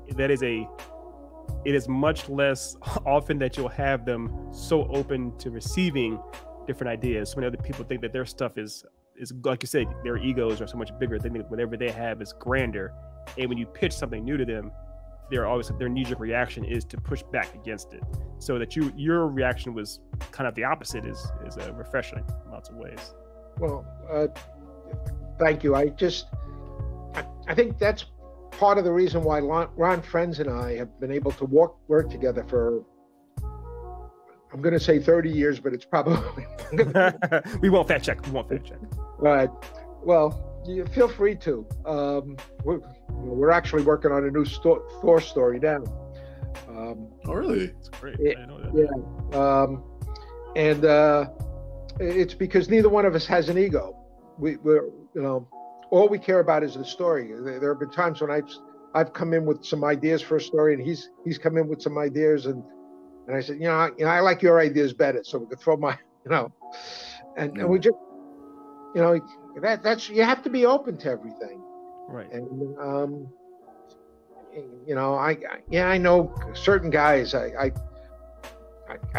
it is much less often that you'll have them so open to receiving different ideas. So many other people think that their stuff is like you said, their egos are so much bigger. They think whatever they have is grander, and when you pitch something new to them, their knee-jerk reaction is to push back against it. So that your reaction was kind of the opposite is refreshing in lots of ways. Well, thank you. I think that's part of the reason why Ron Frenz and I have been able to work together for, I'm going to say 30 years, but it's probably... We won't fact check. All right. Well, you feel free to. We're actually working on a new Thor story now. Oh, really? That's great. I know that. Yeah. It's because neither one of us has an ego. We're all we care about is the story. There have been times when I've come in with some ideas for a story, and he's come in with some ideas, and I said, I like your ideas better, so we could throw my, and we just, that's, you have to be open to everything. Right. And, I know certain guys, I've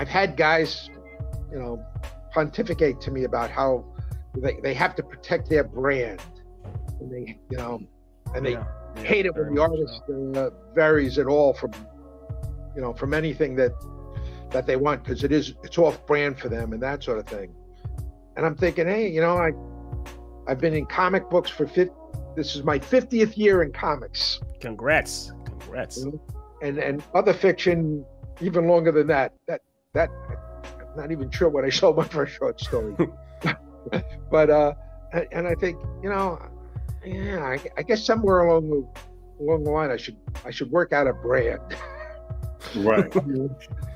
had guys, pontificate to me about how they have to protect their brand, and they, they hate it when the artist varies at all from anything that they want, because it's off brand for them and that sort of thing. And I'm thinking, hey, you know, I've been in comic books for this is my 50th year in comics. Congrats. Congrats. And other fiction, even longer than that. I'm not even sure what I sold my first short story. But, and I think, you know, yeah, I guess somewhere along the line, I should work out a brand. Right.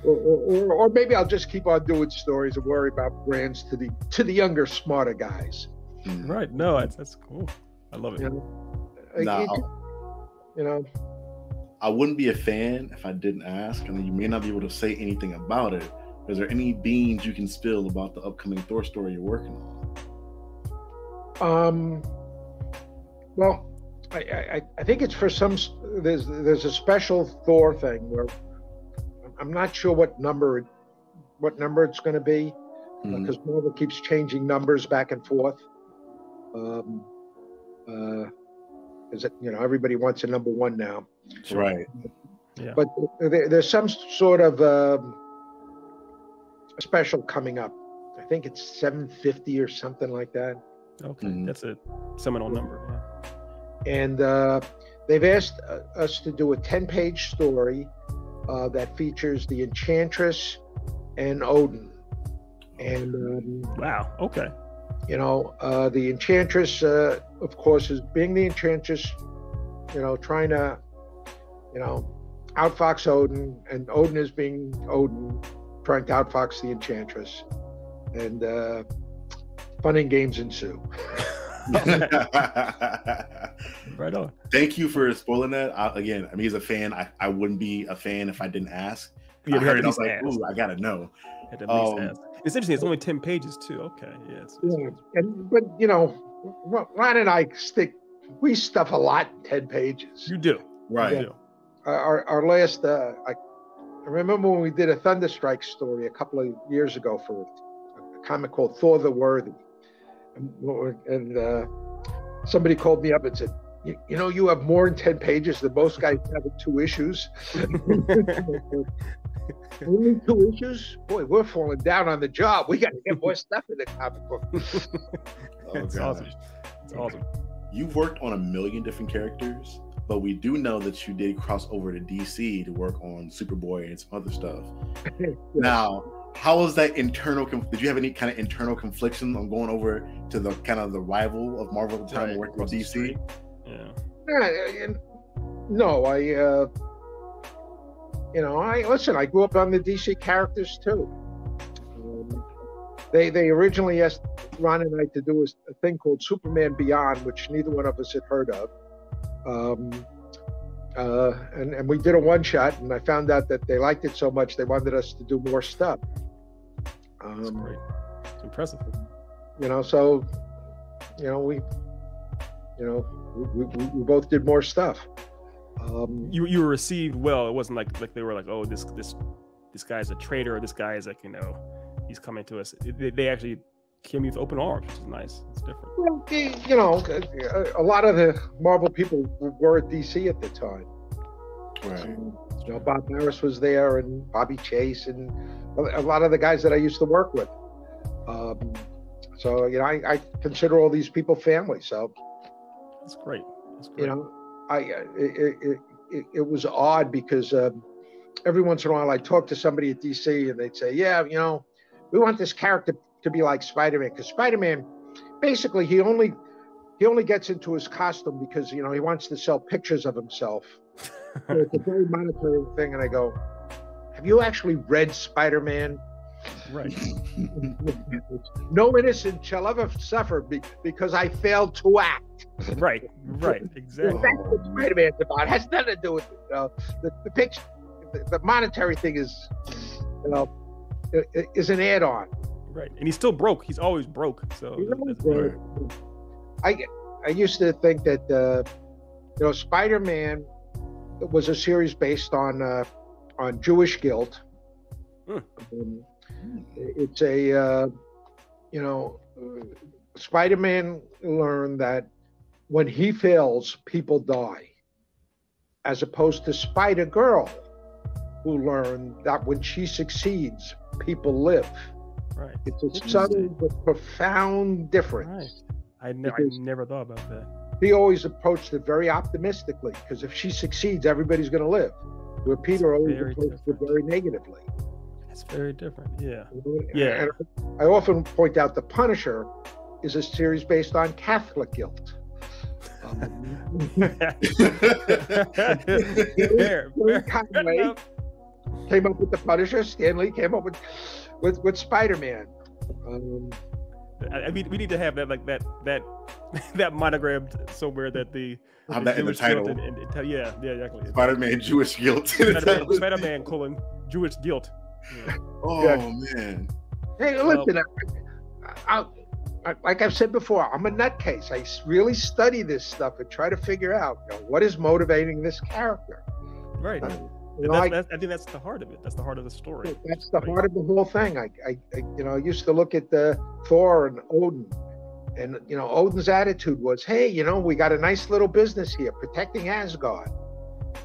or maybe I'll just keep on doing stories and worry about brands to the younger, smarter guys. Right. No, that's cool. I love it. You know, I wouldn't be a fan if I didn't ask, and you may not be able to say anything about it. Is there any beans you can spill about the upcoming Thor story you're working on? Well, I think it's for some. There's a special Thor thing where I'm not sure what number it's going to be, because Marvel keeps changing numbers back and forth. Is it, you know, everybody wants a number one now, right? Yeah. But there's some sort of special coming up. I think it's 750 or something like that. Okay, that's a seminal number. Yeah. And they've asked us to do a 10-page story that features the Enchantress and Odin. And wow, okay. You know, the Enchantress, of course, is being the Enchantress, you know, trying to, you know, outfox Odin, and Odin is being Odin, trying to outfox the Enchantress, and fun and games ensue. Right on. Thank you for spoiling that. I mean, he's a fan. I wouldn't be a fan if I didn't ask. Yeah, I heard it. I was like, ooh, I gotta know. It's interesting. It's only 10 pages too. Okay, yeah. But you know, Ron and I stuff a lot in 10 pages. You do, right? Yeah. You do. Our last, I remember when we did a Thunderstrike story a couple of years ago for a comic called Thor the Worthy. And somebody called me up and said, you know, you have more in 10 pages than most guys have in 2 issues. Only 2 issues? Boy, we're falling down on the job. We got to get more stuff in the comic book. It's awesome. It's awesome. You've worked on a million different characters. But we do know that you did cross over to DC to work on Superboy and some other stuff. Yes. Now, how was that internal? Did you have any kind of internal confliction on going over to the kind of the rival of Marvel at the time and working with DC? Yeah. No, I grew up on the DC characters too. They originally asked Ron and I to do a thing called Superman Beyond, which neither one of us had heard of. And we did a one-shot, and I found out that they liked it so much they wanted us to do more stuff. That's great. It's impressive. You know, so you know we both did more stuff. You were received well. It wasn't like they were like, oh, this guy's a traitor, or this guy is like, you know, he's coming to us. They actually came with open arms, which is nice. It's different. Well, you know, a lot of the Marvel people were at DC at the time. Right. So, you know, Bob Harris was there, and Bobby Chase, and a lot of the guys that I used to work with. So, you know, I consider all these people family. So that's great. That's great. You know, it was odd because every once in a while I talked to somebody at DC, and they'd say, yeah, you know, we want this character to be like Spider-Man, because Spider-Man, basically, he only gets into his costume because, you know, he wants to sell pictures of himself. So it's a very monetary thing, and I go, "Have you actually read Spider-Man?" Right. No innocent shall ever suffer because I failed to act. Right. Right. Exactly. That's what Spider-Man's about. It has nothing to do with it. The picture, the monetary thing is, you know, is an add-on. Right, and he's still broke. He's always broke. So I used to think that you know, Spider-Man was a series based on Jewish guilt. It's a you know, Spider-Man learned that when he fails, people die, as opposed to Spider-Girl, who learned that when she succeeds, people live. Right. It's a subtle but profound difference. Right. I never thought about that. He always approached it very optimistically, because if she succeeds, everybody's going to live. Where Peter always approached it very negatively. That's very different. Yeah. Yeah. And I often point out The Punisher is a series based on Catholic guilt. Fair. Came up with The Punisher. Stan Lee came up with Spider-Man. I mean, we need to have that, like that monogrammed somewhere, that the in the title. Yeah, exactly. Spider-Man Jewish guilt. Spider-Man colon Jewish guilt. Yeah. Oh yeah. Man! Hey, listen. Like I've said before, I'm a nutcase. I really study this stuff and try to figure out, you know, what is motivating this character. Right. I think that's the heart of it. That's the heart of the story. That's the heart of the whole thing. I used to look at the Thor and Odin, and you know, Odin's attitude was, "Hey, you know, we got a nice little business here, protecting Asgard,"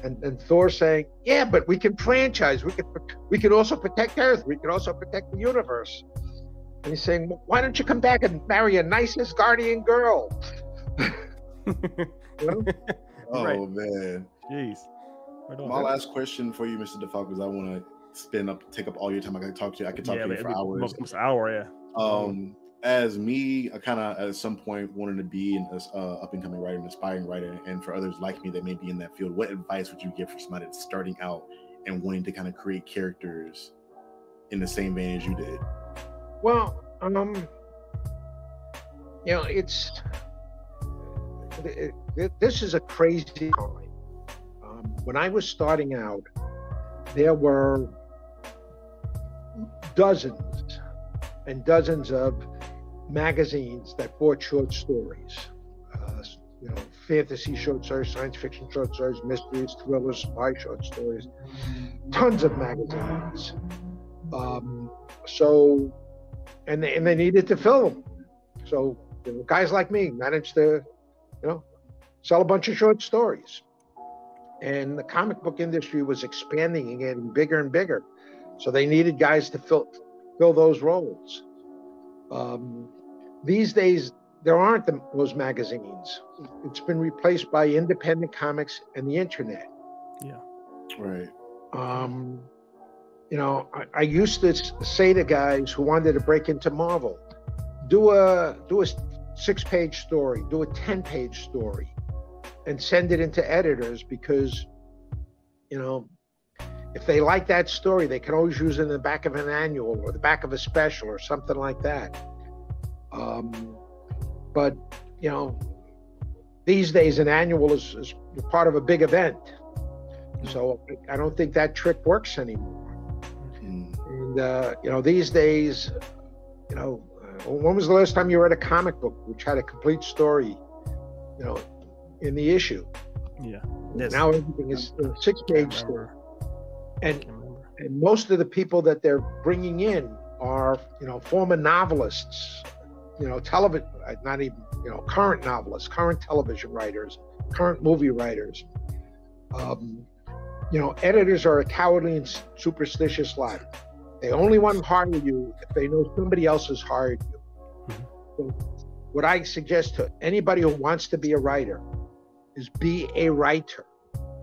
and Thor saying, "Yeah, but we can franchise. We can also protect Earth. We can also protect the universe." And he's saying, well, "Why don't you come back and marry a nice Asgardian girl?" You know? Oh right. Man, jeez. My last question for you, Mr. DeFalco, because I want to take up all your time. I can talk to you. I could talk to you for hours. Most hour, yeah. As me, I kind of at some point wanted to be an up-and-coming writer, an aspiring writer, and for others like me that may be in that field, what advice would you give for somebody that's starting out and wanting to kind of create characters in the same vein as you did? Well, you know, this is a crazy time. When I was starting out, there were dozens and dozens of magazines that bought short stories, you know, fantasy short stories, science fiction short stories, mysteries, thrillers, spy short stories, tons of magazines. And they needed to fill them. So you know, guys like me managed to, you know, sell a bunch of short stories. And the comic book industry was expanding and getting bigger and bigger, so they needed guys to fill those roles. These days, there aren't those magazines. It's been replaced by independent comics and the internet. Yeah, right. You know, I used to say to guys who wanted to break into Marvel, do a 6-page story, do a 10-page story, and send it into editors, because, you know, if they like that story, they can always use it in the back of an annual or the back of a special or something like that. But, you know, these days an annual is part of a big event. So I don't think that trick works anymore. And, you know, these days, you know, when was the last time you read a comic book which had a complete story, you know, in the issue? Yeah. Now everything is a 6-page story. And most of the people that they're bringing in are, you know, former novelists, you know, television, not even, you know, current novelists, current television writers, current movie writers. You know, editors are a cowardly and superstitious lot. They only want to hire you if they know somebody else has hired you. Mm-hmm. So what I suggest to anybody who wants to be a writer is be a writer.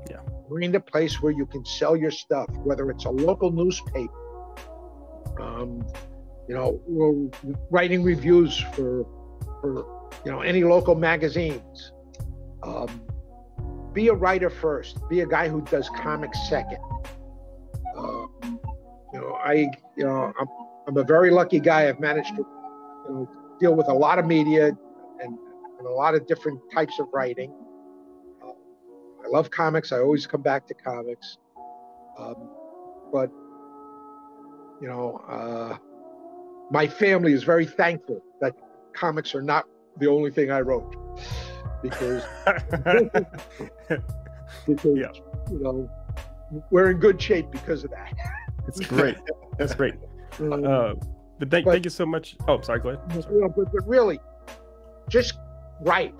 Yeah. Find a place where you can sell your stuff, whether it's a local newspaper, you know, or writing reviews for you know, any local magazines. Be a writer first. Be a guy who does comics second. You know, I'm a very lucky guy. I've managed to, you know, deal with a lot of media and a lot of different types of writing. I love comics. I always come back to comics. But, you know, my family is very thankful that comics are not the only thing I wrote. Because yeah, you know, we're in good shape because of that. That's great. That's great. But thank you so much. Oh, sorry, go ahead. Sorry. You know, but really, just write.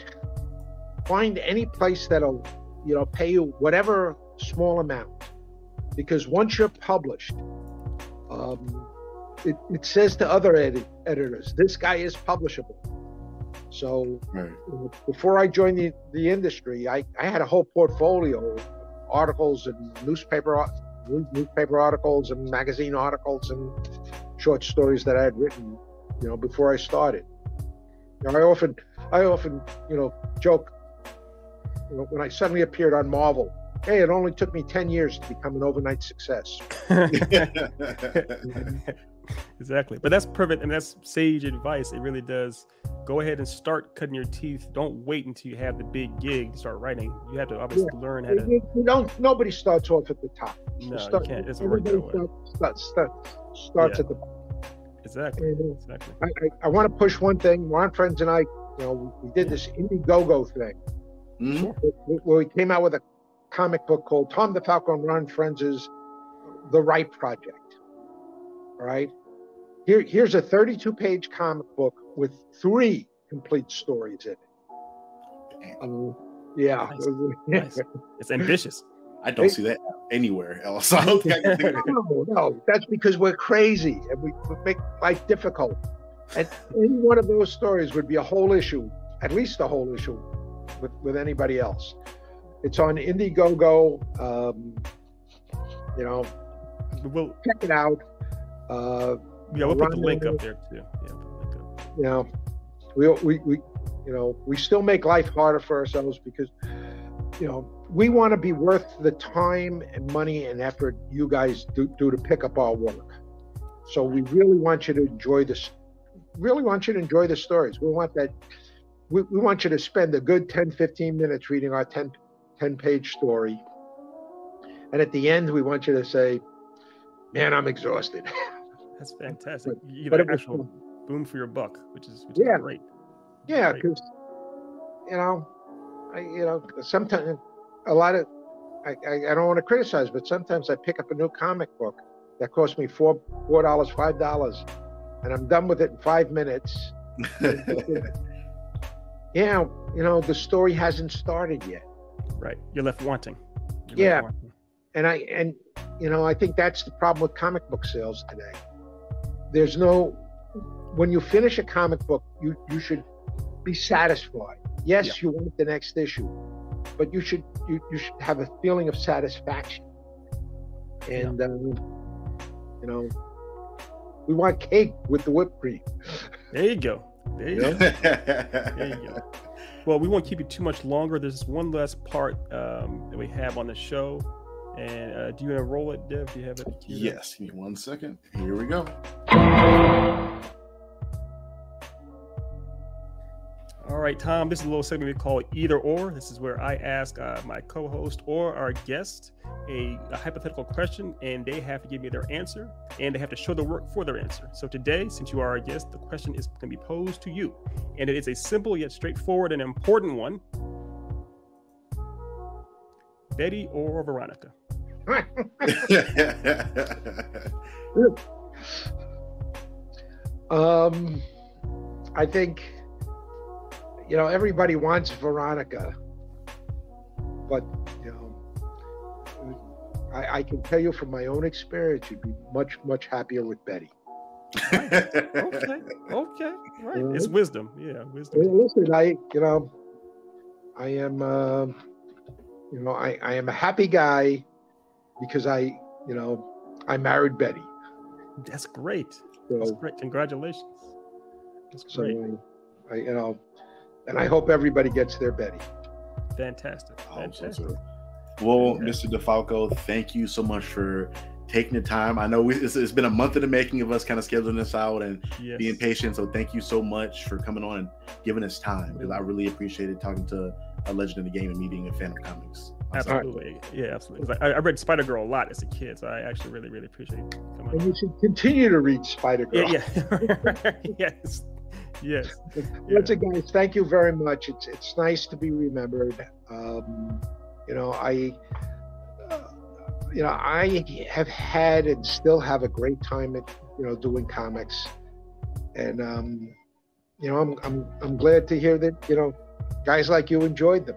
Find any place that'll, you know, pay you whatever small amount, because once you're published, it says to other editors, this guy is publishable. So before I joined the industry, I had a whole portfolio of articles and newspaper articles and magazine articles and short stories that I had written, you know, before I started. You know, I often, you know, joke, you know, when I suddenly appeared on Marvel, hey, it only took me 10 years to become an overnight success. Exactly. But that's perfect. And that's sage advice. It really does. Go ahead and start cutting your teeth. Don't wait until you have the big gig to start writing. You have to obviously learn how to. You don't, nobody starts off at the top. No, you can't. It doesn't work that way. Starts at the bottom. Exactly. And, exactly. I want to push one thing. Ron Frenz and I, you know, we did this Indiegogo thing where we came out with a comic book called Tom DeFalco and Ron Frenz's The Right Project. All right, here's a 32-page comic book with 3 complete stories in it. Yeah, nice. Nice. It's ambitious. I don't see that anywhere else. I don't think I can think of it. No, that's because we're crazy and we make life difficult. And any one of those stories would be a whole issue, at least a whole issue, with anybody else. It's on Indiegogo. You know, we'll check it out. Yeah, we'll put the link up there too. Yeah, you know, we you know, we still make life harder for ourselves because, you know, we want to be worth the time and money and effort you guys do to pick up our work. So we really want you to enjoy this. Really want you to enjoy the stories. We want that. We want you to spend a good 10, 15 minutes reading our 10-page story. And at the end, we want you to say, man, I'm exhausted. That's fantastic. You get an actual boom for your buck, which is great. Yeah, because you know, sometimes a lot of I don't want to criticize, but sometimes I pick up a new comic book that costs me $4, $5, and I'm done with it in 5 minutes. Yeah, you know, the story hasn't started yet. Right, you're left wanting. And you know, I think that's the problem with comic book sales today. There's no, when you finish a comic book, you should be satisfied. Yes, you want the next issue, but you should have a feeling of satisfaction. And you know, we want cake with the whipped cream. There you go. There you go. Well, we won't keep you too much longer. There's one last part that we have on the show. And do you want to roll it, Dev? Do you have it? Yes. Give me 1 second. Here we go. All right, Tom, this is a little segment we call Either Or. This is where I ask my co-host or our guest a hypothetical question, and they have to give me their answer, and they have to show the work for their answer. So today, since you are our guest, the question is going to be posed to you. And it is a simple yet straightforward and important one. Betty or Veronica? I think, you know, everybody wants Veronica, but you know, I can tell you from my own experience, you'd be much happier with Betty. Right. Okay, right. It's wisdom, wisdom. Well, listen, I am. You know, I am a happy guy because I married Betty. That's great. So, that's great. Congratulations. That's great. So I, you know, and I hope everybody gets their Betty. Fantastic. Fantastic. Well, Mr. DeFalco, thank you so much for taking the time. I know it's been a month in the making of us kind of scheduling this out and being patient. So thank you so much for coming on and giving us time, because I really appreciated talking to a legend in the game and meeting a fan of comics. Absolutely. Yeah, absolutely. I read Spider-Girl a lot as a kid, so I actually really appreciate it. And you should continue to read Spider-Girl. Yeah. Yes. That's it, guys. Thank you very much. It's nice to be remembered. You know, I have had and still have a great time at, you know, doing comics. And you know, I'm glad to hear that, you know, guys like you enjoyed them.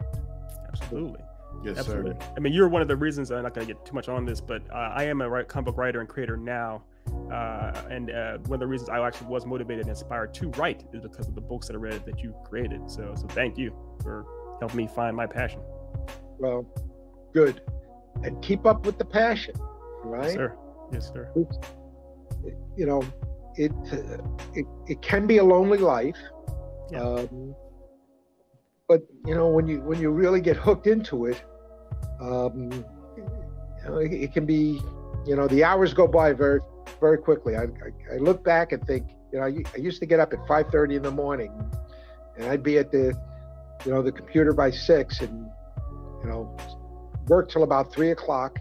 Absolutely. Yes, absolutely. Sir. I mean, you're one of the reasons. I'm not going to get too much on this, but I am a comic book writer and creator now, And one of the reasons I actually was motivated and inspired to write is because of the books that I read that you created. So thank you for helping me find my passion. Well, good. And keep up with the passion, right? Yes, sir. Yes, sir. You know, it can be a lonely life. Yeah. But you know, when you really get hooked into it, you know, it can be, you know, the hours go by very, very quickly. I look back and think, you know, I used to get up at 5:30 in the morning, and I'd be at the computer by 6, and you know, work till about 3 o'clock,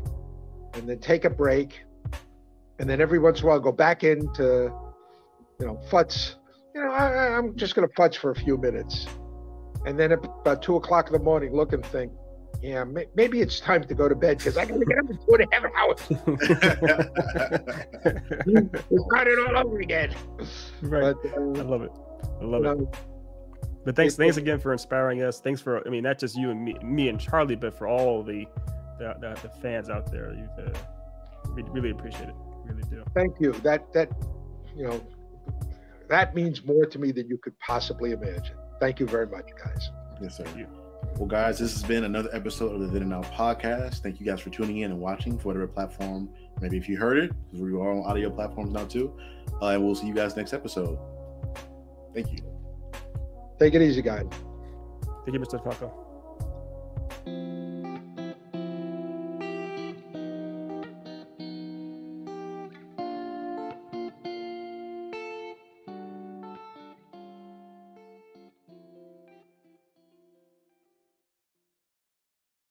and then take a break, and then every once in a while go back into, you know, futz. You know, I'm just going to futz for a few minutes. And then at about 2 o'clock in the morning, look and think, yeah, maybe it's time to go to bed because I got to get up in 2.5 hours. We'll start it all over again. Right. But, I love it. I love it. But thanks again for inspiring us. Thanks for, I mean, not just you and me and Charlie, but for all the fans out there. We really appreciate it. We really do. Thank you. That you know, that means more to me than you could possibly imagine. Thank you very much, guys. Yes, sir. Thank you. Well, guys, this has been another episode of the Then and Now Podcast. Thank you guys for tuning in and watching for whatever platform. Maybe if you heard it, because we are on audio platforms now too. And we'll see you guys next episode. Thank you. Take it easy, guys. Thank you, Mr. DeFalco.